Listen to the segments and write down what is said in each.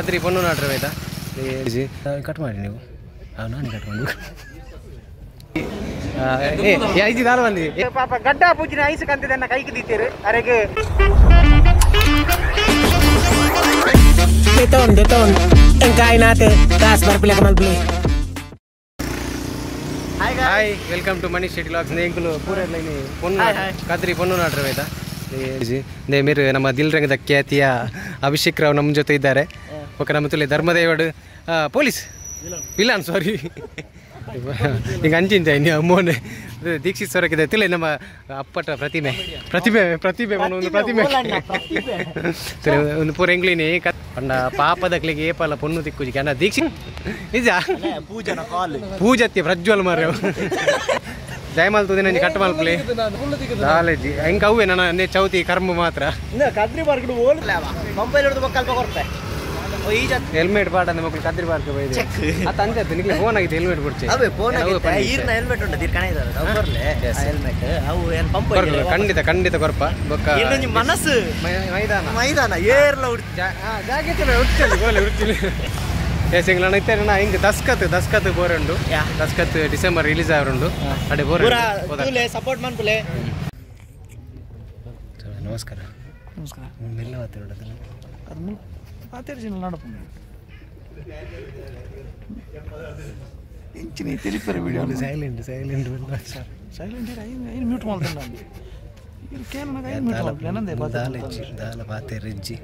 ರಾತ್ರಿ ಪೊನ್ನು ನಾಟ್ರೆ ಆಯ್ತಾ ಕಟ್ ಮಾಡಿ ನೀವು ನಾನು ಕಟ್ ಮಾಡು ಏ ಐಜಿ ದಾರ ಬಂದಿ ಪಾಪ ಗಡ್ಡ ಪೂಜಿನ ಐಸ್ ಕಂತಿದನ್ನ ಕೈಗೆ ದೀತೀರು ಅರೆಗೆ ಬೇತೋನ್ ಎಂಗಾಯನಾತೆ ದಾಸ್ ಬರ್ಪಿಲಕ ಮಲ್ಬಿ hi hi welcome to Manish Shetty vlogs ನೇಂಕುಲು ಪೂರ ಲೈನಿ ಪೊನ್ನು ರಾತ್ರಿ ಪೊನ್ನು ನಾಟ್ರೆ ಆಯ್ತಾ ದೇ ಮೇರು ನಮ್ಮ ದಿಲ್ ರಂಗದ ಖ್ಯಾತಿಯ ಅಭಿಷೇಕ್ ರಾವ್ ನಮ್ಮ ಜೊತೆ ಇದ್ದಾರೆ ಓಕೆ ನಮ್ಮ ತುಲೆ ಧರ್ಮದೇವಡು ಪೊಲೀಸ್ ವಿಲನ್ ಸಾರಿ ಈಗ ಅಂಚಿಂದ ಅಮ್ಮೋನೆ ದೀಕ್ಷಿತ್ ಸರಕ್ಕಿದೆ ತಿಳಿ ನಮ್ಮ ಅಪ್ಪಟ ಪ್ರತಿಮೆ ಪ್ರತಿಭೆ ಪ್ರತಿಭೆ ಒಂದು ಪ್ರತಿಮೆ ಒಂದು ಪೂರ ಎಂಗ್ಲಿನಿ ಅಣ್ಣ ಪಾಪದ ಕ್ಲಿಗೆ ಏಪಲ್ಲ ಪೊನ್ನು ದಿಕ್ಕುಜಿಗೆ ಅಣ್ಣ ದೀಕ್ಷಿತ್ ನಿಜ ಪೂಜನ ಕಾಲ್ ಪೂಜತ್ಯ ಪ್ರಜ್ವಲ್ ಮಾರ್ಯ ಜಯಮಾಲ್ ತುದಿನ ಕಟ್ ಮಲ್ಪಲಿ ಕಾಲೇಜಿ ಹೆಂಗೆ ಅವೇ ನನ್ನ ಚೌತಿ ಕರ್ಮ ಮಾತ್ರ ಹೆಲ್ಮೆಟ್ ಪಾಠ ಅಂದ್ರೆ ಮಕ್ಕಳು ಕದ್ರಿ ಪಾರ್ಕ್ ಬೈದೆ ಅದು ಅಂತ ನಿಮಗೆ ಫೋನ್ ಆಗಿದೆ ಹೆಲ್ಮೆಟ್ ಕೊಡ್ತೀವಿ ಖಂಡಿತ ಖಂಡಿತ ಕೊರಪ ಮನಸ್ಸು ಮೈದಾನ ಮೈದಾನ ಏರ್ಲ ಉಡ್ತೀನಿ ಎಸ್ ಎಂಗ್ಲ ನಾ ಹಿಂಗೆ ದಸ್ಕತ್ ಬೋರುಂಡು ದಸ್ಕತ್ ಡಿಸೆಂಬರ್ ರಿಲೀಸ್ ಆಗುಂಡು ಅಡೆ ಬೋರ್ ಸಪೋರ್ಟ್ ಮಾಡ್ಕೊಳ್ಳಿ ನಮಸ್ಕಾರ ನಮಸ್ಕಾರ ಮೆಲ್ಲ ಮಾತಾಡೋದಲ್ಲ ಅದು ಮಾತಾಡ್ಸಿಲ್ಲ ನೋಡಪ್ಪ ಇಂಚಿನ ತಿಳಿಪರ ವಿಡಿಯೋ ಸೈಲೆಂಟ್ ಸೈಲೆಂಟ್ ಬಂದ ಸರ್ ಸೈಲೆಂಟ್ ಇರ ಏನು ಮ್ಯೂಟ್ ಮಾಡ್ತಾನೆ ನಾನು ಇರ್ ಕೇನ್ ಮಗ ಏನು ಮ್ಯೂಟ್ ಮಾಡ್ತಾನೆ ನಂದೆ ಬಾತಾಲೆ ದಾಲ ಬಾತೆ ರೆಜ್ಜಿ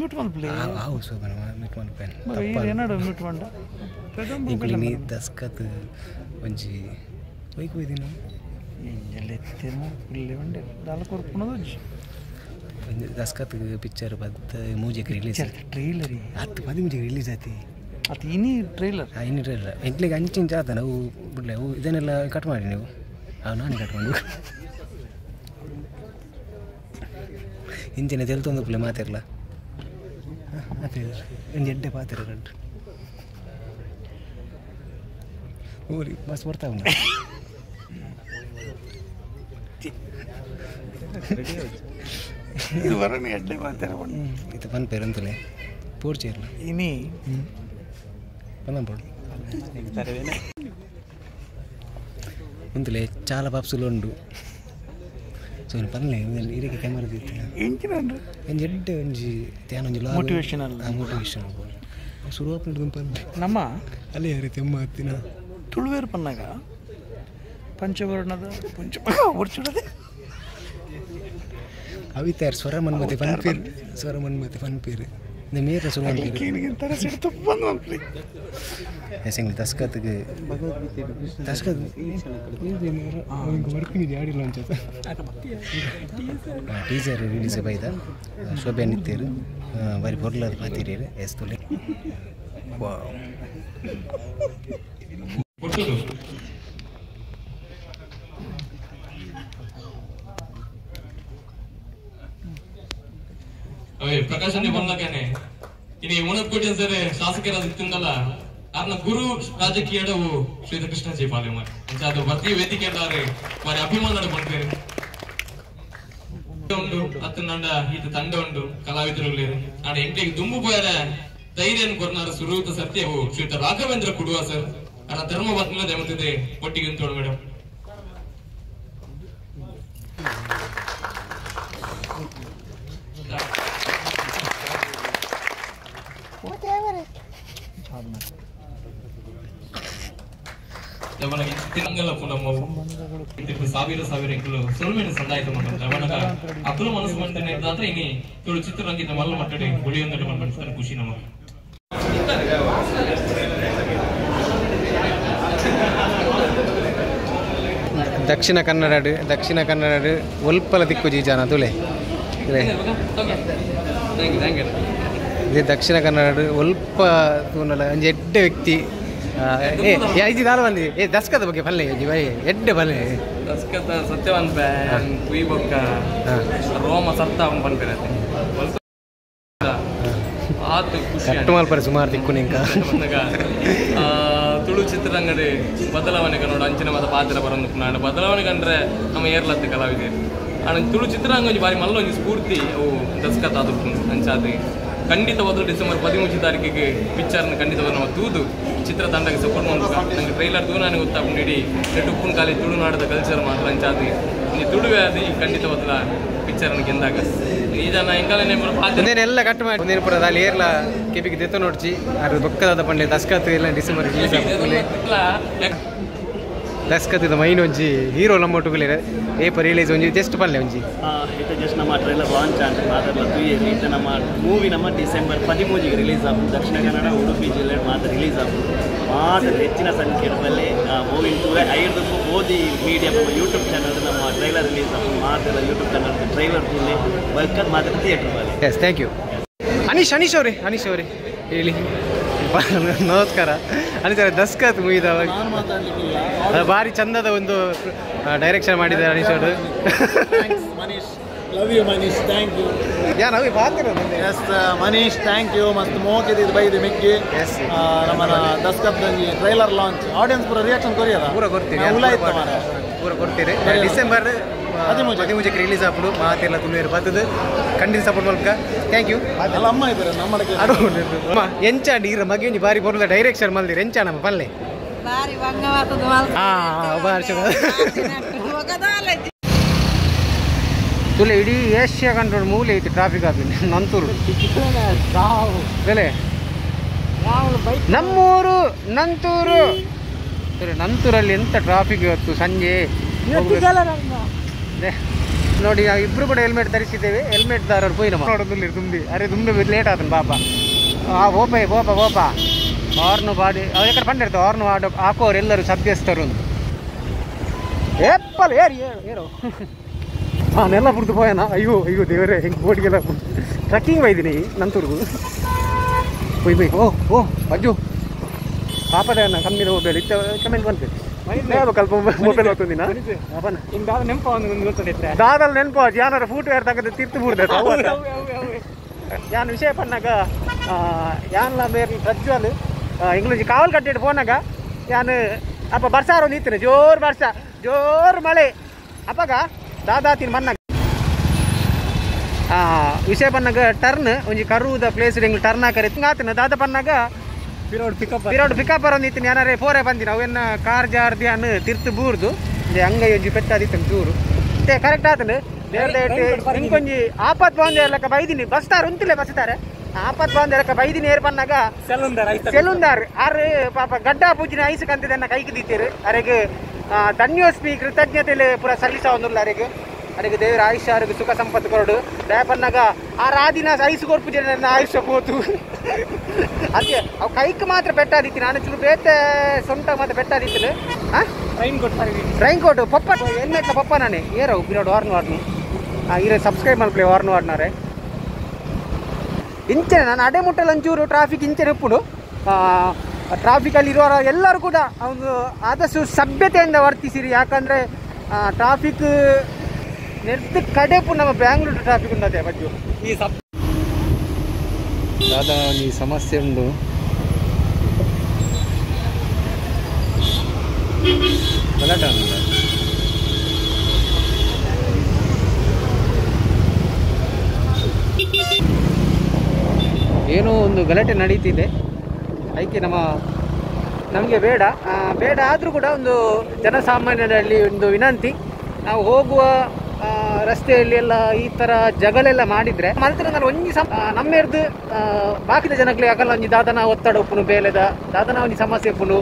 ಮ್ಯೂಟ್ ಮಾಡ್ಬಿಡಿ ಆವು ಸೋಬನ ಮ್ಯೂಟ್ ಮಾಡ್ಬೇನ್ ತಪ್ಪ ಏನೋ ಮ್ಯೂಟ್ ಮಾಡ ಪ್ರಥಮ ಬಿಡಿ ದಸ್ಕತ್ ಒಂಜಿ ವೈಕ್ ವೈದಿನ ಎಲ್ಲೆ ತಿರ್ಮ ಇಲ್ಲಿ ಒಂಡೆ ದಾಲ ಕೊರ್ಪುನದು ದಸ್ಕತ್ ಪಿಕ್ಚರ್ ಬದ್ದ ಮೂಜೆ ರಿಲೀಸ್ ಟ್ರೈಲರ್ 10 10 ಮೂಜೆ ರಿಲೀಸ್ ಆಯ್ತಿ ಅದು ಇನಿ ಟ್ರೈಲರ್ ಆ ಇನಿ ಟ್ರೈಲರ್ ಎಂಟ್ಲಿಗೆ ಅಂಚಿನ ಜಾತನ ಅವು ಬಿಡ್ಲೆ ಅವು ಇದನ್ನೆಲ್ಲ ಕಟ್ ಮಾಡಿ ನೀವು ಅವು ನಾನು ಕಟ್ ಮಾಡು ಇಂಚಿನ ತೆಲ್ ತೊಂದು ಮಾತಿರಲ್ಲ ಎಂಟೆ ಪಾತ್ರ ಊರಿ ಬಸ್ ಬರ್ತಾ ಉಂಟು ಇದು ಬಂದು ಪೇರಂತಲೇ ಪೂರ್ಚಿ ಇರಲ್ಲ ಇನ್ನೀ ಬಂದು ಅಂತಲೇ ಚಾಲ ಪಾಪ್ಸುಲು ಉಂಡು ಸರಿ ಪನ್ಲೆ ಇರಕ್ಕೆ ಕ್ಯಾಮರಾ ಇತ್ತು ಒಂದು ಎಡ್ಡೆ ಒಂಜಿ ಧ್ಯಾನ ಒಂಜಿ ಮೋಟಿವೇಶನಲ್ ಮೋಟಿವೇಶನ್ ಶುರುವಾಪು ಪನ್ನೆ ನಮ್ಮ ಅಲ್ಲಿ ಯಾರು ತೆಮ್ಮ ಹತ್ತಿನ ತುಳುವೇರು ಪನ್ನಾಗ ಪಂಚವರ್ಣದ ಪಂಚ ಓಡ್ಸೋಡದೆ ಅವಿತಾರ್ ಸ್ವರ ಮನ್ಮತಿ ಪನ್ಪೀರ್ ಸ್ವರ ಮನ್ಮತಿ ಪನ್ಪೀರ್ இந்த மேர சொல்லுவாங்க கேளுங்க தர செத்து பண்ணுவாங்க எசங்க தஸ்கத்துக்கு தஸ்கத் இந்த மேர அவங்க வர்க்கிங் ஜாடி லான்ச் ஆச்சு டீசர் ரிலீஸ் பைதா சோபே நித்தேரு வரி பொருள் அது பாத்திரீரு எஸ் துளி வாவ் போட்டுடு ಪ್ರಕಾಶನೇ ಬಂದಾಗೇನೆ ಇಲ್ಲಿ ಉಣಕೋಟಿ ಸರ್ ಶಾಸಕರ ಸಿಕ್ಕಿಂದಲ್ಲ ಅದನ್ನ ಗುರು ರಾಜಕೀಯವು ಶ್ರೀಕೃಷ್ಣಜಿ ಪಾಲೇಮಾರ್ ಅದು ಪ್ರತಿ ವೇದಿಕೆ ಅಂದ್ರೆ ಮಾರಿ ಅಭಿಮಾನಗಳು ಬಂದಿದೆ ಉಂಟು ಅತ್ತ ನಂಡ ಇದು ತಂಡ ಉಂಟು ಕಲಾವಿದರುಗಳೇ ನಾನು ಎಂಟೆ ದುಂಬು ಪೋಯಾರ ಧೈರ್ಯ ಕೊರನಾರ ಸುರೂತ ಸತ್ಯವು ಶ್ರೀತ ರಾಘವೇಂದ್ರ ಕುಡುವ ಸರ್ ಅದರ ಧರ್ಮ ಬದ್ಮಲ ದೇವತಿದೆ ಒಟ್ಟಿಗೆ ನಿಂತೋಣ ಮೇಡಮ್ ಜವನಗೆ ತಿಂಗಳಪ್ಪ ನಮ್ಮ ಇದು ಸಾವಿರ ಸಾವಿರ ಎಂಗಳು ಸೊಲ್ಮೇನ ಸಂದಾಯಿತ ಮಂತ ಜವನಗ ಅಕಲು ಮನಸ್ಸು ಮಂತನೆ ಇದ್ದಾದ್ರೆ ಇನಿ ತುಳು ಚಿತ್ರರಂಗಿನ ಮಲ್ಲ ಮಟ್ಟಡೆ ಗುಳಿಯೊಂದಡೆ ಮನಸ್ಸರ ಖುಷಿ ನಮಗೆ ದಕ್ಷಿಣ ಕನ್ನಡ ಒಲ್ಪಲ ದಿಕ್ಕು ಜೀಜಾನ ತುಳೆ ದಕ್ಷಿಣ ಕನ್ನಡ ಒಲ್ಪ ತೂನಲ್ಲ ಒಂದು ಎಡ್ಡೆ ವ್ಯಕ್ತಿ ಏ ಐದು ದಾರ ಬಂದಿ ಏ ದಸ್ಕದ ಬಗ್ಗೆ ಪಲ್ಲೆ ಜಿ ಬೈ ಎಡ್ಡೆ ಪಲ್ಲೆ ದಸ್ಕದ ಸತ್ಯವಂತ ಕುಯಿ ಬೊಕ್ಕ ರೋಮ ಸತ್ತ ಅವನು ಬಂದಿರತ್ತೆ ಕಟ್ಟುಮಾಲ್ ಪರ ಸುಮಾರು ದಿಕ್ಕು ನಿಂಕ ತುಳು ಚಿತ್ರರಂಗದ ಬದಲಾವಣೆಗೆ ನೋಡು ಅಂಚಿನ ಮತ ಪಾತ್ರ ಬರೋದು ನಾನು ಬದಲಾವಣೆಗೆ ಅಂದರೆ ನಮ್ಮ ಏರ್ಲತ್ತೆ ಕಲಾವಿದೆ ತುಳು ಚಿತ್ರರಂಗ ಬಾರಿ ಮಲ್ಲೊಂದು ಸ್ಫೂರ್ತಿ ಅವು ದಸ್ಕತ್ ಆದ ಅಂಚಾದ್ರೆ ಖಂಡಿತವಾಗಲೂ ಡಿಸೆಂಬರ್ 13 ತಾರೀಕಿಗೆ ಪಿಕ್ಚರ್ನ ಖಂಡಿತವಾದ ನಾವು ತೂದು ಚಿತ್ರತಂಡಕ್ಕೆ ಸಪೋರ್ಟ್ ಮಾಡೋದು ನನಗೆ ಟ್ರೈಲರ್ ತೂ ನನಗೆ ಗೊತ್ತಾಗ ನೀಡಿ ತುಡುಪುನ ಕಾಲಿ ತುಳುನಾಡದ ಕಲ್ಚರ್ ಮಾತ್ರ ಅಂಚಾದಿ ಈ ತುಳುವಾದಿ ಖಂಡಿತವಾದ ಪಿಕ್ಚರ್ನ ಎಂದಾಗ ಈಗ ನಾನು ಹೆಂಗಾಲೇ ಮುಂದಿನೆಲ್ಲ ಕಟ್ ಮಾಡಿ ಮುಂದಿನ ಪುರದ ಅಲ್ಲಿ ಏರ್ಲ ಕೆಪಿಗೆ ದೆತ್ತು ನೋಡ್ಚಿ ಅದ್ರ ಬೊಕ್ಕದಾದ ಪಂಡೆ ದಸ್ಕತ್ತು ಎಲ್ಲ ಡಿಸೆಂಬರ್ ರಿಲೀಸ್ ದಸ್ಕತ್ತಿದ ಮೈನೊಂಜಿ ಹೀರೋ ನಮ್ಮ ಒಟ್ಟುಗಳೇ ಏಪ ರಿಲೀಸ್ ಒಂಜಿ ಜಸ್ಟ್ ಪಲ್ಲೆ ಒಂಜಿ ಇದು ಜಸ್ಟ್ ನಮ್ಮ ಟ್ರೈಲರ್ ಲಾಂಚ್ ಆಯ್ತು ಮಾತಾಡಲ್ಲ ತೂಯಿ ಇದು ನಮ್ಮ ಮೂವಿ ನಮ್ಮ ಡಿಸೆಂಬರ್ 13ಗೆ ರಿಲೀಸ್ ಆಗುದು ದಕ್ಷಿಣ ಕನ್ನಡ ಉಡುಪಿ ಜಿಲ್ಲೆ ಮಾತ್ರ ರಿಲೀಸ್ ಆಗುದು ಮಾತ್ರ ಹೆಚ್ಚಿನ ಸಂಖ್ಯೆಯಲ್ಲಿ ಮೂವಿ ತೂವೆ 5 ಮೋದಿ ಮೀಡಿಯಾ ಯೂಟ್ಯೂಬ್ ಚಾನಲ್ ನಮ್ಮ ಟ್ರೈಲರ್ ರಿಲೀಸ್ ಆಗುದು ಮಾತ್ರ ಯೂಟ್ಯೂಬ್ ಚಾನಲ್ ಟ್ರೈಲರ್ ತೂಲೆ ಬರ್ಕತ್ ಮಾತ್ರ ಥಿಯೇಟರ್ ಮೇಲೆ ಎಸ್ ಥ್ಯಾಂಕ್ ಯು ಅನೀಶ್ ಅವರೇ ಹೇಳಿ ನಮಸ್ಕಾರ ಅನಿಸರ ದಸ್ಕತ್ ಮುಗಿದವಾಗ ಭಾರಿ ಚಂದದ ಒಂದು ಡೈರೆಕ್ಷನ್ ಮಾಡಿದ್ದಾರೆ ಅನೀಶ್ ಅವರು ಮನೀಶ್ ಥ್ಯಾಂಕ್ ಯು ಮತ್ತು ಮೋಕೆ ಬೈದೆ ಮಿಕ್ಕಿ ನಮ್ಮ ದಸ್ಕತ್ ಟ್ರೈಲರ್ ಲಾಂಚ್ ಆಡಿಯನ್ಸ್ ಪೂರ ರಿಯಾಕ್ಷನ್ ಕೊರಿಯಲ್ಲ ಪೂರ ಕೊಡ್ತೀರಿ ಡಿಸೆಂಬರ್ 13ಕ್ಕೆ ರಿಲೀಸ್ ಆಗ್ಬಿಡು ಮಾತೆಲ್ಲ ತುಳುವರು ಬರ್ತದೆ ಖಂಡಿತ ಸಪೋರ್ಟ್ ಮೂಲಕ ಥ್ಯಾಂಕ್ ಯು ಅಲ್ಲ ಅಮ್ಮ ಇದ್ದಾರೆ ನಮ್ಮಡಕ್ಕೆ ಅಮ್ಮ ಎಂಚಾಂಡಿ ಇರ ಮಗಿ ಒಂಜಿ ಬಾರಿ ಬರೋದ ಡೈರೆಕ್ಷನ್ ಮಲ್ದಿರ ಎಂಚಾಣಮ್ಮ ಪಲ್ಲೆ ಬಾರಿ ವಂಗವಾತದ ಮಲ್ತ ಆ ಬಾರಿ ತುಲೆ ಇಡೀ ಏಷ್ಯಾ ಕಂಟ್ರೋಲ್ ಮೂಲೆ ಐತಿ ಟ್ರಾಫಿಕ್ ಆಪಿನ ನಂತೂರು ಬೆಲೆ ನಮ್ಮೂರು ನಂತೂರು ನಂತೂರಲ್ಲಿ ಎಂತ ಟ್ರಾಫಿಕ್ ಇವತ್ತು ಸಂಜೆ ನೋಡಿ ನಾವು ಇಬ್ರು ಕೂಡ ಹೆಲ್ಮೆಟ್ ಧರಿಸಿದ್ದೇವೆ ಹೆಲ್ಮೆಟ್ ದಾರರು ಪೋಯಿ ನಮ್ಮ ನೋಡೋದಿಲ್ಲ ತುಂಬಿ ಅರೆ ತುಂಬ ಲೇಟ್ ಆತನ ಪಾಪ ಆ ಓಪ ಆರ್ನು ಬಾಡಿ ಅವ್ರ ಯಾಕಡೆ ಬಂದಿರ್ತವೆ ಆರ್ನು ಆಡೋ ಹಾಕೋರು ಎಲ್ಲರೂ ಸಭ್ಯಸ್ಥರು ಅಂತ ಏಪ್ಪಲ್ ಏರು ನಾನೆಲ್ಲ ಬಿಡ್ತು ಪೋಯನ ಅಯ್ಯೋ ಅಯ್ಯೋ ದೇವರೇ ಹೆಂಗೆ ಬೋಟಿಗೆಲ್ಲ ಟ್ರಕ್ಕಿಂಗ್ ಬೈದಿನಿ ನಂತೂರ್ಗು ಪೊಯ್ ಬೈ ಓ ಓ ಅಜ್ಜು ಪಾಪದ ಕಮ್ಮಿನ ಮೊಬೈಲ್ ಇತ್ತು ಕಮೆಂಟ್ ಬಂತೈತೆ ಮೊಬೈಲ್ ಹೊತ್ತಿನ ದಾದಲ್ಲಿ ನೆನಪು ಯಾರು ಫೂಟ್ವೇರ್ ತಗದ ತಿರ್ತು ಬಿಡ್ತೈತೆ ಯಾನ್ ವಿಷಯ ಪನ್ನಾಗ ಯಾನ್ಲ ಬೇರೆ ಪ್ರಜ್ವಲ್ ಇಂಗ್ಲೀಷ್ ಕಾವಲ್ ಕಟ್ಟಿಟ್ಟು ಫೋನಾಗ ಯಾನು ಅಪ್ಪ ಬರ್ಸಾರು ನಿಂತೀನಿ ಜೋರು ಬರ್ಸ ಜೋರು ಮಳೆ ಅಪ್ಪಾಗ ದಾದಾತಿನ ಮನ್ನಾಗ ವಿಷಯ ಪನ್ನಾಗ ಟರ್ನ್ ಒಂಜಿ ಕರುವುದ ಪ್ಲೇಸ್ ಹಿಂಗೆ ಟರ್ನ್ ಹಾಕರಿ ಹಿಂಗಾತಿನ ದಾದ ಪನ್ನಾಗ ಪಿರೋಡ್ ಪಿಕಪ್ ಬರೋದಿತ್ತು ಏನಾರೇ ಫೋರೇ ಬಂದಿನ ಅವೇನ ಕಾರ್ ಜಾರ್ದು ಅನ್ನ ತಿರ್ತು ಬೂರ್ದು ಹಂಗೈಜಿ ಪೆಟ್ಟಾದಿತ್ತು ಚೂರು ಕರೆಕ್ಟ್ ಆತನು ಹಿಂಗೊಂಜಿ ಆಪತ್ ಬಾಂಧವ್ಯ ಲೆಕ್ಕ ಬೈದಿನಿ ಬಸ್ತಾರ ಉಂತಿಲ್ಲ ಬಸ್ತಾರೆ ಆಪತ್ ಬಾಂಧವ್ಯ ಲೆಕ್ಕ ಬೈದಿನಿ ಏರ್ ಬಂದಾಗ ಸೆಲುಂದಾರ್ ಆರು ಪಾಪ ಗಡ್ಡ ಪೂಜಿನ ಐಸು ಕಂತಿದ್ದನ್ನ ಕೈಗೆ ದಿತ್ತೀರು ಅರೆಗೆ ಧನ್ಯೋಸ್ಮಿ ಕೃತಜ್ಞತೆಯಲ್ಲಿ ಪೂರ ಸಲ್ಲಿಸವನ್ನುಲ್ಲ ಅರೆಗೆ ಅರೆಗೆ ದೇವರ ಆಯುಷ್ಯ ಆರೋಗ್ಯ ಸುಖ ಸಂಪತ್ತು ಕೊರಡು ದಯಪನ್ನಾಗ ಆ ರಾದಿನ ಐಸು ಕೊಡ್ಪು ಜನ ಆಯುಷ್ಯ ಹೋತು ಅದಕ್ಕೆ ಅವು ಕೈಗೆ ಮಾತ್ರ ಬೆಟ್ಟಾದಿತ್ತು ನಾನು ಚೂರು ಬೇತೆ ಸೊಂಟ ಮಾತ್ರ ಬೆಟ್ಟಾದಿತ್ತು ರೈನ್ ಕೋಟ್ ಪಪ್ಪ ಹೆಲ್ಮೆಟ್ಲ ಪಪ್ಪ ನಾನೇ ಏರೋ ಬಿರೋಡು ವಾರ್ನ್ ವಾರ್ನು ಇರೋ ಸಬ್ಸ್ಕ್ರೈಬ್ ಮಾಡ್ಕೊಳ್ಳಿ ವಾರ್ನ್ ವಾರ್ನಾರೆ ಇಂಚೆನೆ ನಾನು ಅಡೆ ಮುಟ್ಟಲ್ಲಿ ಒಂಚೂರು ಟ್ರಾಫಿಕ್ ಇಂಚೆನೆ ಉಪ್ಪುಡು ಟ್ರಾಫಿಕಲ್ಲಿ ಇರೋರು ಎಲ್ಲರೂ ಕೂಡ ಒಂದು ಆದಷ್ಟು ಸಭ್ಯತೆಯಿಂದ ವರ್ತಿಸಿರಿ ಯಾಕಂದರೆ ಟ್ರಾಫಿಕ್ ನೆಡ್ದು ಕಡೆ ಪು ನಮ್ಮ ಬ್ಯಾಂಗ್ಳೂರು ಟ್ರಾಫಿಕ್ ಉಂಟದೆ ಬಜ್ಜು ಈ ದಾದಾ ಈ ಸಮಸ್ಯೆ ಉಂಟು ಗಲಾಟ ಏನೋ ಒಂದು ಗಲಾಟೆ ನಡೀತಿದೆ ಅದಕ್ಕೆ ನಮಗೆ ಬೇಡ ಆದರೂ ಕೂಡ ಒಂದು ಜನಸಾಮಾನ್ಯರಲ್ಲಿ ಒಂದು ವಿನಂತಿ ನಾವು ಹೋಗುವ ರಸ್ತೆಯಲ್ಲಿ ಎಲ್ಲ ಈ ಥರ ಜಗಳೆಲ್ಲ ಮಾಡಿದರೆ ಮಲ್ತಿರಂದ್ರೆ ಒಂಜಿ ನಮ್ಮೆರ್ದು ಬಾಕಿದ ಜನಕ್ಕೆ ಯಾಕಲ್ಲ ಒಂಜಿ ದಾದನ ಒತ್ತಡ ಉಪ್ಪುನು ಬೇಲೆದ ದಾದನ ಒಂಜಿ ಸಮಸ್ಯೆ ಉಪ್ಪುನು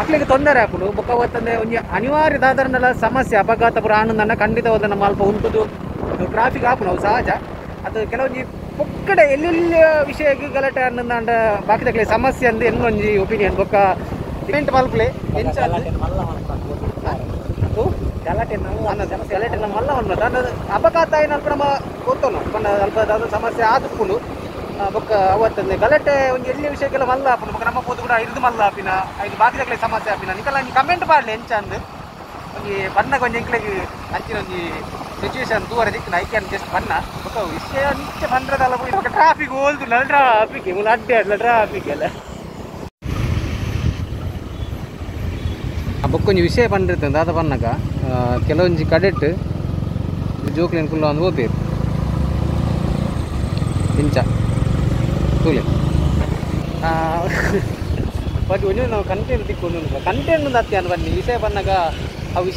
ಅಕ್ಲಿಗೆ ತೊಂದರೆ ಹಾಕುಡು ಬೊಕ್ಕ ಒತ್ತಂದೆ ಒಂಜಿ ಅನಿವಾರ್ಯ ದಾದರನ್ನೆಲ್ಲ ಸಮಸ್ಯೆ ಅಪಘಾತ ಪುರ ಆನಂದನ್ನು ಖಂಡಿತವಾದ ನಮ್ಮ ಅಲ್ಪ ಉಂಟುದು ಟ್ರಾಫಿಕ್ ಹಾಕು ನಾವು ಸಹಜ ಅದು ಕೆಲವೊಂದು ಪೊಕ್ಕಡೆ ಎಲ್ಲೆಲ್ಲ ವಿಷಯಕ್ಕೆ ಗಲಾಟೆ ಆನಂದ ಬಾಕಿದ ಸಮಸ್ಯೆ ಅಂದು ಎನ್ನೊಂಜಿ ಒಪಿನಿಯನ್ ಬೊಕ್ಕ ಇವೆಂಟ್ ಮಲ್ಪಲೆ ಗಲಾಟೆ ನಮ್ಮಲ್ಲ ಒಂದು ಅಪಘಾತ ಏನಲ್ಪ ನಮ್ಮ ಗೊತ್ತೋಣ ಅಲ್ಪ ಸಮಸ್ಯೆ ಆದಕ್ಕೂ ಬೊಕ್ಕ ಅವತ್ತಂದೆ ಗಲಾಟೆ ಒಂದು ಎಲ್ಲಿ ವಿಷಯಕ್ಕೆಲ್ಲ ಮಲ್ಲ ಹಾಪು ಬೊಕ್ಕ ನಮ್ಮ ಪೋದು ಕೂಡ ಇದು ಮಲ್ಲ ಹಾಪಿನ ಇದು ಬಾಕಿದಾಗಲೇ ಸಮಸ್ಯೆ ಹಾಪಿನ ನಿಕಲ್ಲ ನೀನು ಕಮೆಂಟ್ ಮಾಡಲಿ ಎಂಚ ಅಂದು ಒಂದು ಬಣ್ಣ ಒಂದು ಎಂಕ್ಲಿಗೆ ಅಂಚಿನ ಒಂದು ಸಿಚುವೇಶನ್ ದೂರ ದಿಕ್ಕಿನ ಐಕ್ಯಾನ್ ಜಸ್ಟ್ ಬಣ್ಣ ಬೊಕ್ಕ ವಿಷಯ ನಿತ್ಯ ಬಂದ್ರದಲ್ಲ ಬೊಕ್ಕ ಟ್ರಾಫಿಕ್ ಹೋಲ್ದು ನಲ್ ಟ್ರಾಫಿಕ್ ಮುನ್ನ ಅಡ್ಡೆ ಅಲ್ಲ ಟ್ರಾಫಿಕ್ ಎಲ್ಲ ಬೊಕ್ಕೊಂಜಿ ವಿಷಯ ಬಂದಿರ್ತದೆ ದಾದ ಬನ್ನಾಗ ಕೆಲವೊಂದು ಕಡೆಟ್ಟು ಜೋಕ್ಲಿನ ಕುಲ್ಲ ಒಂದು ಓದ್ಬೇಕು ಇಂಚ too late. But when you know content, Thank you, Mathir. Thank you, Mathir.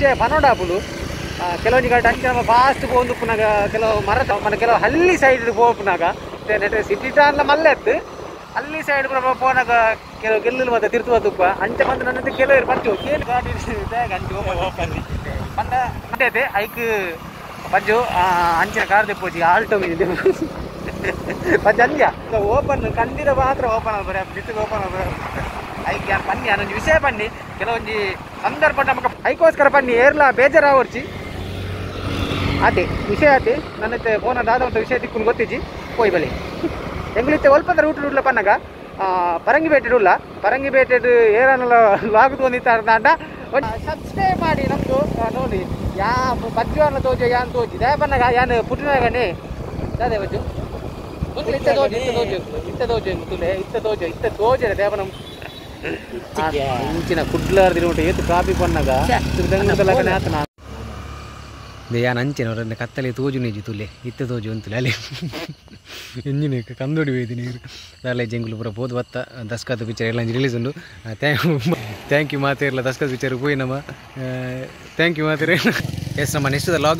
Yes, Manish, the log.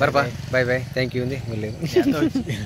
Bye bye. Thank you.